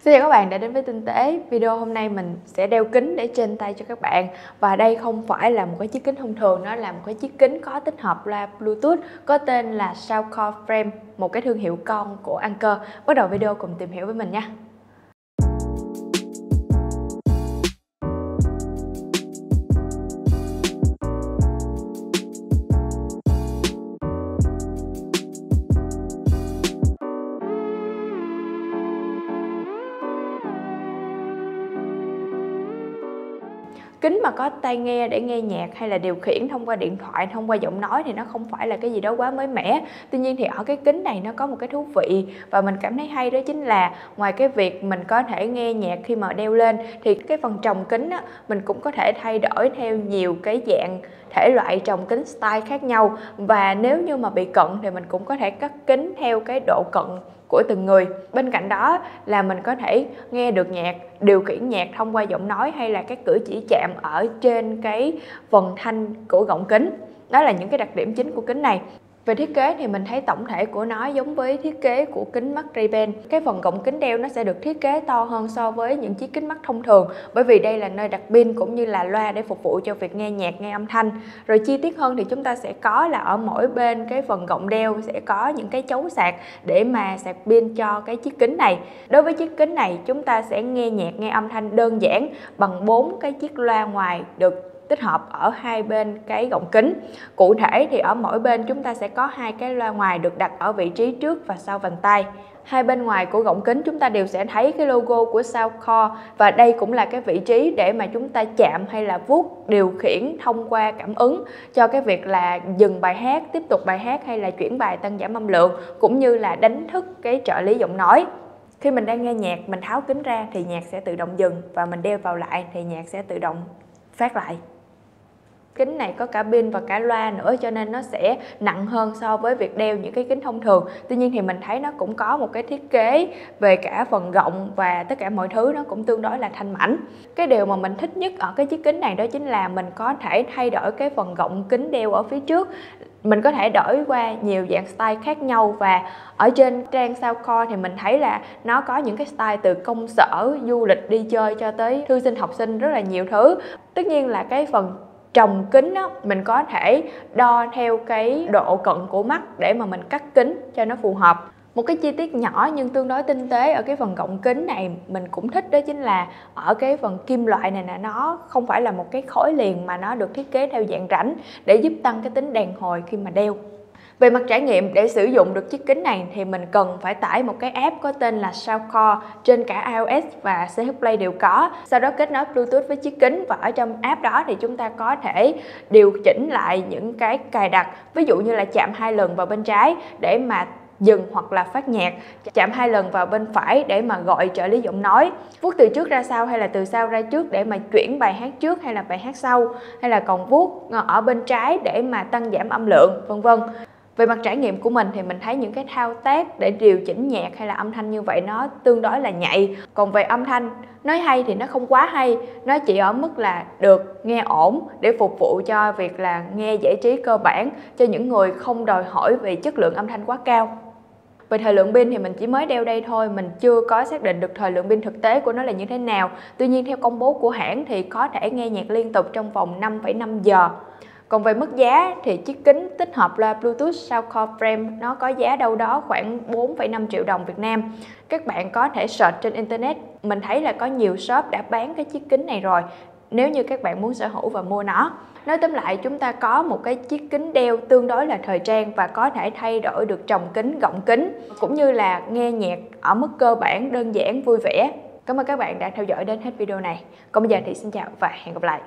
Xin chào các bạn đã đến với Tinh Tế. Video hôm nay mình sẽ đeo kính để trên tay cho các bạn. Và đây không phải là một cái chiếc kính thông thường, nó là một cái chiếc kính có tích hợp loa Bluetooth có tên là Soundcore Frames, một cái thương hiệu con của Anker. Bắt đầu video cùng tìm hiểu với mình nha. Kính mà có tai nghe để nghe nhạc hay là điều khiển thông qua điện thoại, thông qua giọng nói thì nó không phải là cái gì đó quá mới mẻ. Tuy nhiên thì ở cái kính này nó có một cái thú vị và mình cảm thấy hay, đó chính là ngoài cái việc mình có thể nghe nhạc khi mà đeo lên thì cái phần trồng kính á, mình cũng có thể thay đổi theo nhiều cái dạng thể loại trồng kính style khác nhau. Và nếu như mà bị cận thì mình cũng có thể cắt kính theo cái độ cận của từng người. Bên cạnh đó là mình có thể nghe được nhạc, điều khiển nhạc thông qua giọng nói hay là các cử chỉ chạm ở trên cái phần thanh của gọng kính. Đó là những cái đặc điểm chính của kính này. Về thiết kế thì mình thấy tổng thể của nó giống với thiết kế của kính mắt Ray-Ban. Cái phần gọng kính đeo nó sẽ được thiết kế to hơn so với những chiếc kính mắt thông thường, bởi vì đây là nơi đặt pin cũng như là loa để phục vụ cho việc nghe nhạc, nghe âm thanh. Rồi chi tiết hơn thì chúng ta sẽ có là ở mỗi bên cái phần gọng đeo sẽ có những cái chấu sạc để mà sạc pin cho cái chiếc kính này. Đối với chiếc kính này chúng ta sẽ nghe nhạc, nghe âm thanh đơn giản bằng 4 cái chiếc loa ngoài được tích hợp ở hai bên cái gọng kính. Cụ thể thì ở mỗi bên chúng ta sẽ có hai cái loa ngoài được đặt ở vị trí trước và sau vành tai. Hai bên ngoài của gọng kính chúng ta đều sẽ thấy cái logo của Soundcore, và đây cũng là cái vị trí để mà chúng ta chạm hay là vuốt điều khiển thông qua cảm ứng cho cái việc là dừng bài hát, tiếp tục bài hát hay là chuyển bài, tăng giảm âm lượng cũng như là đánh thức cái trợ lý giọng nói. Khi mình đang nghe nhạc, mình tháo kính ra thì nhạc sẽ tự động dừng và mình đeo vào lại thì nhạc sẽ tự động phát lại. Kính này có cả pin và cả loa nữa cho nên nó sẽ nặng hơn so với việc đeo những cái kính thông thường. Tuy nhiên thì mình thấy nó cũng có một cái thiết kế về cả phần gọng và tất cả mọi thứ nó cũng tương đối là thanh mảnh. Cái điều mà mình thích nhất ở cái chiếc kính này đó chính là mình có thể thay đổi cái phần gọng kính đeo ở phía trước. Mình có thể đổi qua nhiều dạng style khác nhau, và ở trên trang Soundcore thì mình thấy là nó có những cái style từ công sở, du lịch, đi chơi cho tới thư sinh, học sinh, rất là nhiều thứ. Tất nhiên là cái phần trồng kính đó, mình có thể đo theo cái độ cận của mắt để mà mình cắt kính cho nó phù hợp. Một cái chi tiết nhỏ nhưng tương đối tinh tế ở cái phần gọng kính này mình cũng thích, đó chính là ở cái phần kim loại này nè, nó không phải là một cái khối liền mà nó được thiết kế theo dạng rãnh để giúp tăng cái tính đàn hồi khi mà đeo. Về mặt trải nghiệm, để sử dụng được chiếc kính này thì mình cần phải tải một cái app có tên là Soundcore, trên cả iOS và CH Play đều có. Sau đó kết nối Bluetooth với chiếc kính, và ở trong app đó thì chúng ta có thể điều chỉnh lại những cái cài đặt. Ví dụ như là chạm 2 lần vào bên trái để mà dừng hoặc là phát nhạc, chạm 2 lần vào bên phải để mà gọi trợ lý giọng nói, vuốt từ trước ra sau hay là từ sau ra trước để mà chuyển bài hát trước hay là bài hát sau, hay là còn vuốt ở bên trái để mà tăng giảm âm lượng, vân vân. Về mặt trải nghiệm của mình thì mình thấy những cái thao tác để điều chỉnh nhạc hay là âm thanh như vậy nó tương đối là nhạy. Còn về âm thanh, nói hay thì nó không quá hay, nó chỉ ở mức là được, nghe ổn để phục vụ cho việc là nghe giải trí cơ bản cho những người không đòi hỏi về chất lượng âm thanh quá cao. Về thời lượng pin thì mình chỉ mới đeo đây thôi, mình chưa có xác định được thời lượng pin thực tế của nó là như thế nào. Tuy nhiên theo công bố của hãng thì có thể nghe nhạc liên tục trong vòng 5,5 giờ. Còn về mức giá thì chiếc kính tích hợp loa Bluetooth Soundcore Frames nó có giá đâu đó khoảng 4,5 triệu đồng Việt Nam. Các bạn có thể search trên Internet, mình thấy là có nhiều shop đã bán cái chiếc kính này rồi, nếu như các bạn muốn sở hữu và mua nó. Nói tóm lại, chúng ta có một cái chiếc kính đeo tương đối là thời trang và có thể thay đổi được trồng kính, gọng kính, cũng như là nghe nhạc ở mức cơ bản, đơn giản, vui vẻ. Cảm ơn các bạn đã theo dõi đến hết video này. Còn bây giờ thì xin chào và hẹn gặp lại.